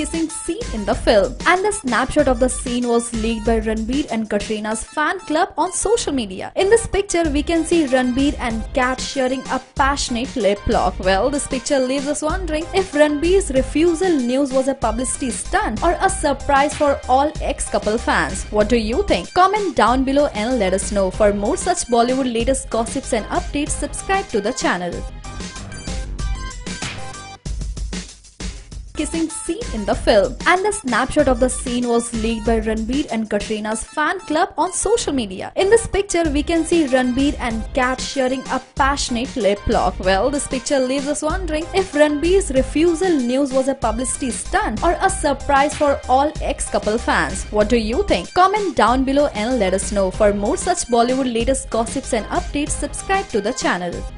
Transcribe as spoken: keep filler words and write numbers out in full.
kissing scene in the film. And the snapshot of the scene was leaked by Ranbir and Katrina's fan club on social media. In this picture, we can see Ranbir and Kat sharing a passionate lip lock. Well, this picture leaves us wondering if Ranbir's refusal news was a publicity stunt or a surprise for all ex-couple fans. What do you think? Comment down below and let us know. For more such Bollywood latest gossips and updates, subscribe to the channel. Kissing scene in the film. And the snapshot of the scene was leaked by Ranbir and Katrina's fan club on social media. In this picture, we can see Ranbir and Kat sharing a passionate lip lock. Well, this picture leaves us wondering if Ranbir's refusal news was a publicity stunt or a surprise for all ex-couple fans. What do you think? Comment down below and let us know. For more such Bollywood latest gossips and updates, subscribe to the channel.